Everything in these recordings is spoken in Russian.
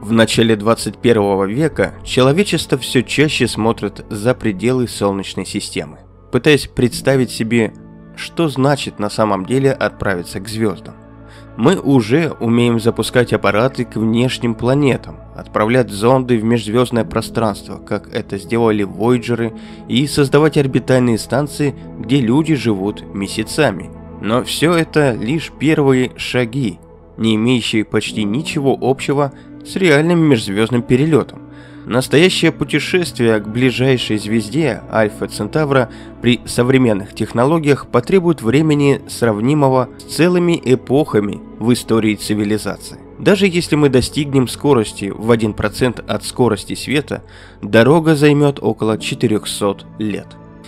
В начале 21 века человечество все чаще смотрит за пределы Солнечной системы, пытаясь представить себе, что значит на самом деле отправиться к звездам. Мы уже умеем запускать аппараты к внешним планетам, отправлять зонды в межзвездное пространство, как это сделали Войджеры, и создавать орбитальные станции, где люди живут месяцами. Но все это лишь первые шаги, не имеющие почти ничего общего с реальным межзвездным перелетом. Настоящее путешествие к ближайшей звезде Альфа Центавра при современных технологиях потребует времени, сравнимого с целыми эпохами в истории цивилизации. Даже если мы достигнем скорости в 1% от скорости света, дорога займет около 400 лет.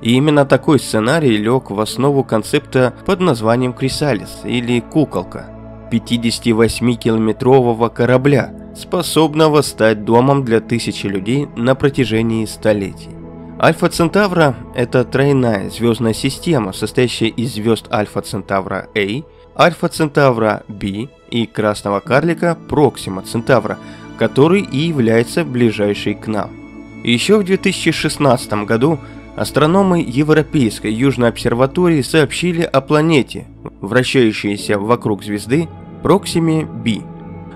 И именно такой сценарий лег в основу концепта под названием «Крисалис» или «Куколка» – 58-километрового корабля, способного стать домом для тысячи людей на протяжении столетий. Альфа Центавра – это тройная звездная система, состоящая из звезд Альфа Центавра А, Альфа Центавра Б и красного карлика Проксима Центавра, который и является ближайшей к нам. Еще в 2016 году астрономы Европейской Южной Обсерватории сообщили о планете, вращающейся вокруг звезды Проксиме b.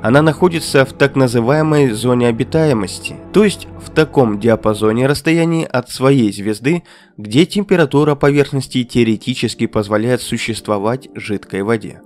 Она находится в так называемой зоне обитаемости, то есть в таком диапазоне расстояний от своей звезды, где температура поверхности теоретически позволяет существовать жидкой воде.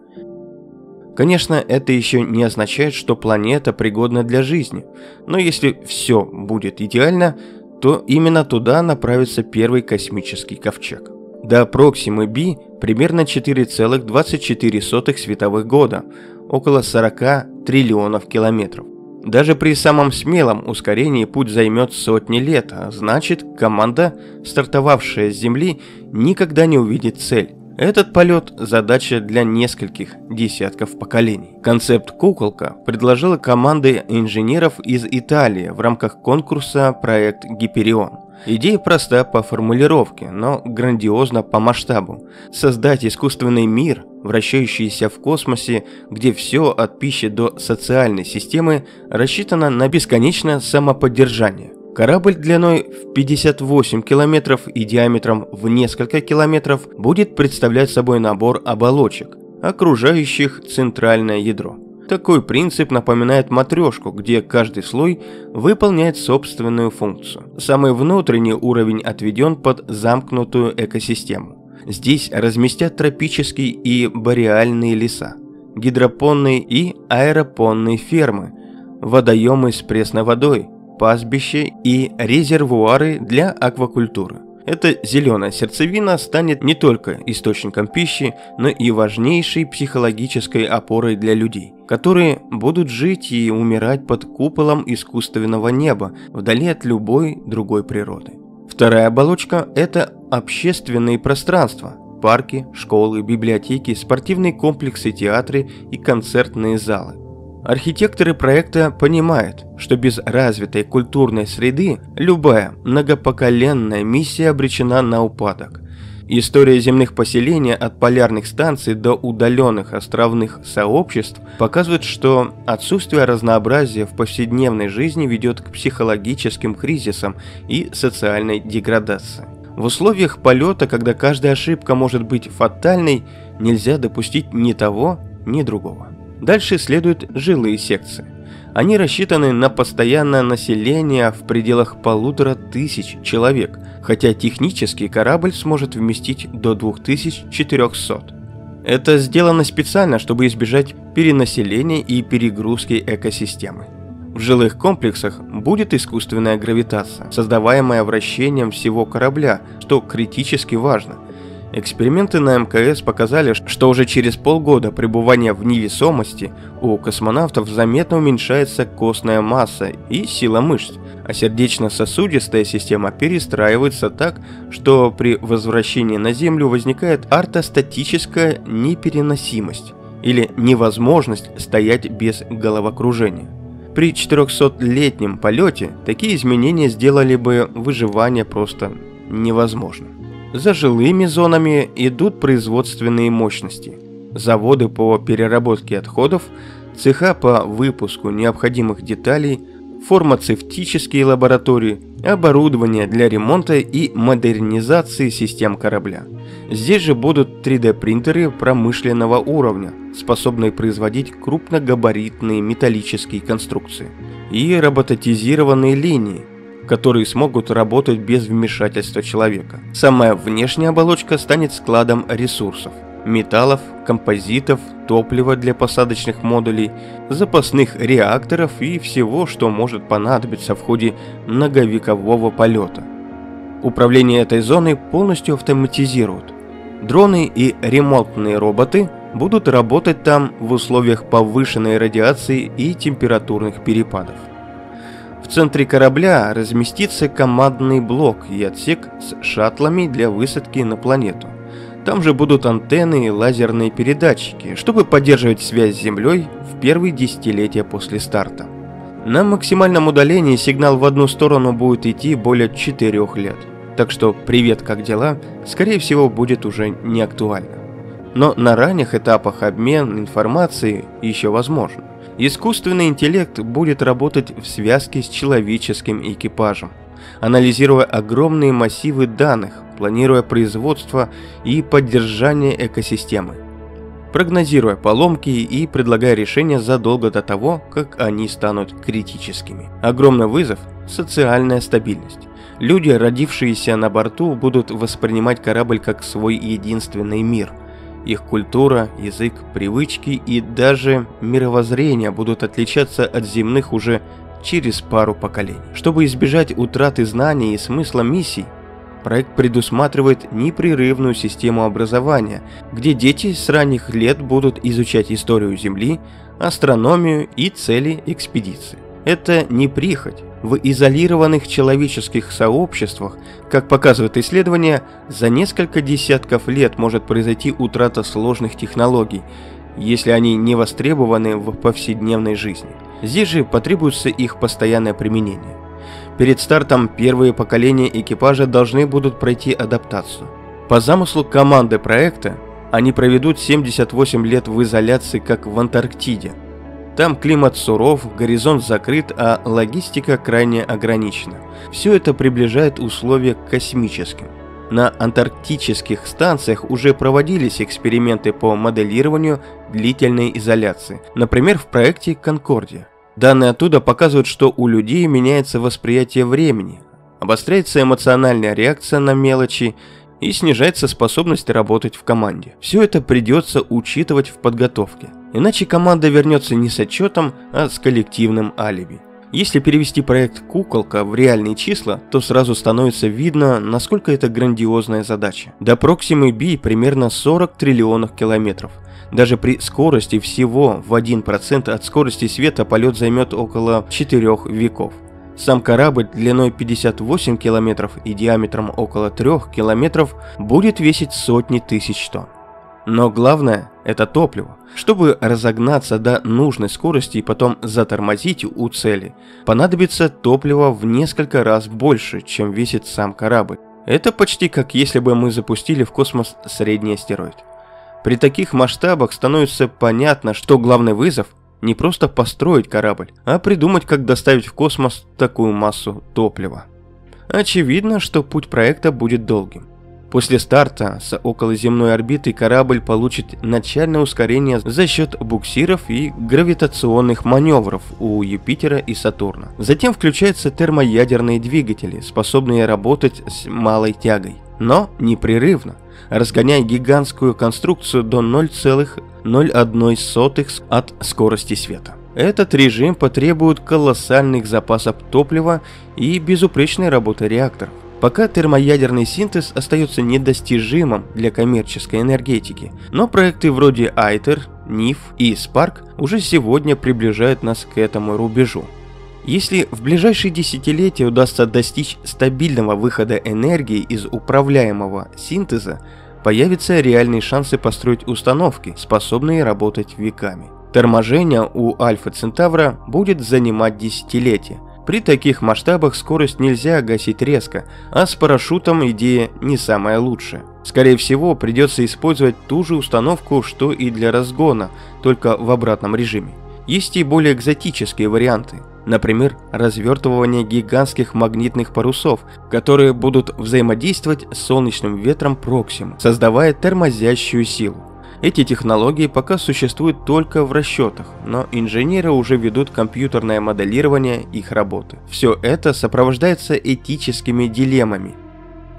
Конечно, это еще не означает, что планета пригодна для жизни, но если все будет идеально, то именно туда направится первый космический ковчег. До Проксимы b примерно 4,24 световых года, около 40 триллионов километров. Даже при самом смелом ускорении путь займет сотни лет, а значит, команда, стартовавшая с Земли, никогда не увидит цель. Этот полет – задача для нескольких десятков поколений. Концепт «Куколка» предложила команда инженеров из Италии в рамках конкурса «Проект Гиперион». Идея проста по формулировке, но грандиозна по масштабу. Создать искусственный мир, вращающийся в космосе, где все от пищи до социальной системы рассчитано на бесконечное самоподдержание. Корабль длиной в 58 километров и диаметром в несколько километров будет представлять собой набор оболочек, окружающих центральное ядро. Такой принцип напоминает матрешку, где каждый слой выполняет собственную функцию. Самый внутренний уровень отведен под замкнутую экосистему. Здесь разместят тропические и бореальные леса, гидропонные и аэропонные фермы, водоемы с пресной водой, пастбища и резервуары для аквакультуры. Эта зеленая сердцевина станет не только источником пищи, но и важнейшей психологической опорой для людей, которые будут жить и умирать под куполом искусственного неба, вдали от любой другой природы. Вторая оболочка – это общественные пространства, парки, школы, библиотеки, спортивные комплексы, театры и концертные залы. Архитекторы проекта понимают, что без развитой культурной среды любая многопоколенная миссия обречена на упадок. История земных поселений от полярных станций до удаленных островных сообществ показывает, что отсутствие разнообразия в повседневной жизни ведет к психологическим кризисам и социальной деградации. В условиях полета, когда каждая ошибка может быть фатальной, нельзя допустить ни того, ни другого. Дальше следуют жилые секции. Они рассчитаны на постоянное население в пределах 1500 человек, хотя технический корабль сможет вместить до 2400. Это сделано специально, чтобы избежать перенаселения и перегрузки экосистемы. В жилых комплексах будет искусственная гравитация, создаваемая вращением всего корабля, что критически важно. Эксперименты на МКС показали, что уже через полгода пребывания в невесомости у космонавтов заметно уменьшается костная масса и сила мышц, а сердечно-сосудистая система перестраивается так, что при возвращении на Землю возникает ортостатическая непереносимость или невозможность стоять без головокружения. При 400-летнем полете такие изменения сделали бы выживание просто невозможным. За жилыми зонами идут производственные мощности, заводы по переработке отходов, цеха по выпуску необходимых деталей, фармацевтические лаборатории, оборудование для ремонта и модернизации систем корабля. Здесь же будут 3D-принтеры промышленного уровня, способные производить крупногабаритные металлические конструкции, и роботизированные линии, которые смогут работать без вмешательства человека. Самая внешняя оболочка станет складом ресурсов: металлов, композитов, топлива для посадочных модулей, запасных реакторов и всего, что может понадобиться в ходе многовекового полета. Управление этой зоной полностью автоматизируют. Дроны и ремонтные роботы будут работать там в условиях повышенной радиации и температурных перепадов. В центре корабля разместится командный блок и отсек с шаттлами для высадки на планету. Там же будут антенны и лазерные передатчики, чтобы поддерживать связь с Землей в первые десятилетия после старта. На максимальном удалении сигнал в одну сторону будет идти более 4 лет, так что «Привет, как дела?» скорее всего будет уже не актуально. Но на ранних этапах обмен информацией еще возможен. Искусственный интеллект будет работать в связке с человеческим экипажем, анализируя огромные массивы данных, планируя производство и поддержание экосистемы, прогнозируя поломки и предлагая решения задолго до того, как они станут критическими. Огромный вызов – социальная стабильность. Люди, родившиеся на борту, будут воспринимать корабль как свой единственный мир. Их культура, язык, привычки и даже мировоззрение будут отличаться от земных уже через пару поколений. Чтобы избежать утраты знаний и смысла миссий, проект предусматривает непрерывную систему образования, где дети с ранних лет будут изучать историю Земли, астрономию и цели экспедиции. Это не прихоть. В изолированных человеческих сообществах, как показывают исследования, за несколько десятков лет может произойти утрата сложных технологий, если они не востребованы в повседневной жизни. Здесь же потребуется их постоянное применение. Перед стартом первые поколения экипажа должны будут пройти адаптацию. По замыслу команды проекта, они проведут 78 лет в изоляции, как в Антарктиде. Там климат суров, горизонт закрыт, а логистика крайне ограничена. Все это приближает условия к космическим. На антарктических станциях уже проводились эксперименты по моделированию длительной изоляции, например, в проекте «Конкордия». Данные оттуда показывают, что у людей меняется восприятие времени, обостряется эмоциональная реакция на мелочи и снижается способность работать в команде. Все это придется учитывать в подготовке, иначе команда вернется не с отчетом, а с коллективным алиби. Если перевести проект «Куколка» в реальные числа, то сразу становится видно, насколько это грандиозная задача. До Проксимы b примерно 40 триллионов километров. Даже при скорости всего в 1% от скорости света полет займет около 4 веков. Сам корабль длиной 58 километров и диаметром около 3 километров будет весить сотни тысяч тонн. Но главное – это топливо. Чтобы разогнаться до нужной скорости и потом затормозить у цели, понадобится топливо в несколько раз больше, чем весит сам корабль. Это почти как если бы мы запустили в космос средний астероид. При таких масштабах становится понятно, что главный вызов – не просто построить корабль, а придумать, как доставить в космос такую массу топлива. Очевидно, что путь проекта будет долгим. После старта с околоземной орбиты корабль получит начальное ускорение за счет буксиров и гравитационных маневров у Юпитера и Сатурна. Затем включаются термоядерные двигатели, способные работать с малой тягой, но непрерывно, разгоняя гигантскую конструкцию до 0,01 от скорости света. Этот режим потребует колоссальных запасов топлива и безупречной работы реакторов. Пока термоядерный синтез остается недостижимым для коммерческой энергетики, но проекты вроде ITER, NIF и SPARC уже сегодня приближают нас к этому рубежу. Если в ближайшие десятилетия удастся достичь стабильного выхода энергии из управляемого синтеза, появятся реальные шансы построить установки, способные работать веками. Торможение у Альфа Центавра будет занимать десятилетия. При таких масштабах скорость нельзя гасить резко, а с парашютом идея не самая лучшая. Скорее всего, придется использовать ту же установку, что и для разгона, только в обратном режиме. Есть и более экзотические варианты, например, развертывание гигантских магнитных парусов, которые будут взаимодействовать с солнечным ветром Проксимы, создавая тормозящую силу. Эти технологии пока существуют только в расчетах, но инженеры уже ведут компьютерное моделирование их работы. Все это сопровождается этическими дилеммами.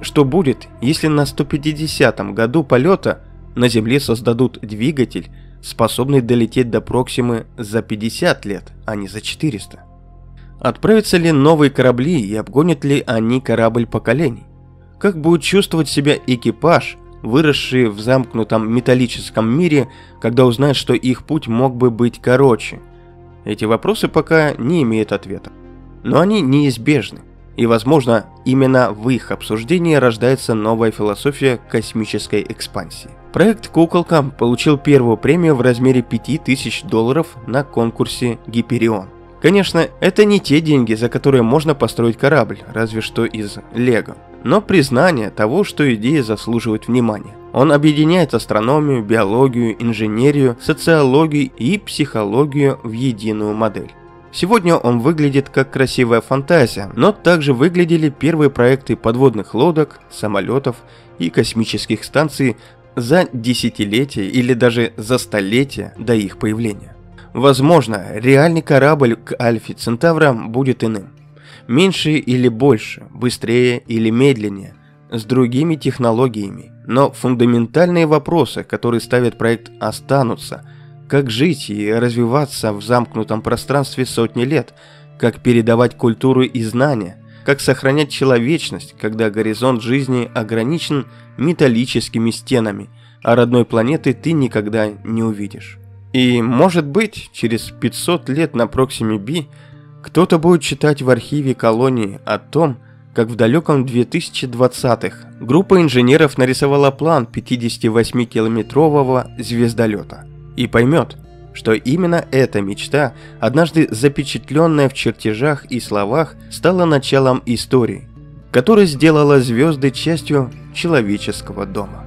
Что будет, если на 150-м году полета на Земле создадут двигатель, способный долететь до Проксимы за 50 лет, а не за 400? Отправятся ли новые корабли и обгонят ли они корабль поколений? Как будет чувствовать себя экипаж, выросший в замкнутом металлическом мире, когда узнает, что их путь мог бы быть короче? Эти вопросы пока не имеют ответа, но они неизбежны. И, возможно, именно в их обсуждении рождается новая философия космической экспансии. Проект «Куколка» получил первую премию в размере $5000 на конкурсе «Гиперион». Конечно, это не те деньги, за которые можно построить корабль, разве что из лего, но признание того, что идея заслуживает внимания. Он объединяет астрономию, биологию, инженерию, социологию и психологию в единую модель. Сегодня он выглядит как красивая фантазия, но также выглядели первые проекты подводных лодок, самолетов и космических станций за десятилетия или даже за столетия до их появления. Возможно, реальный корабль к Альфе Центавра будет иным. Меньше или больше, быстрее или медленнее, с другими технологиями. Но фундаментальные вопросы, которые ставит проект, останутся. Как жить и развиваться в замкнутом пространстве сотни лет, как передавать культуру и знания, как сохранять человечность, когда горизонт жизни ограничен металлическими стенами, а родной планеты ты никогда не увидишь. И, может быть, через 500 лет на Проксиме b кто-то будет читать в архиве колонии о том, как в далеком 2020-х группа инженеров нарисовала план 58-километрового звездолета. И поймет, что именно эта мечта, однажды запечатленная в чертежах и словах, стала началом истории, которая сделала звезды частью человеческого дома.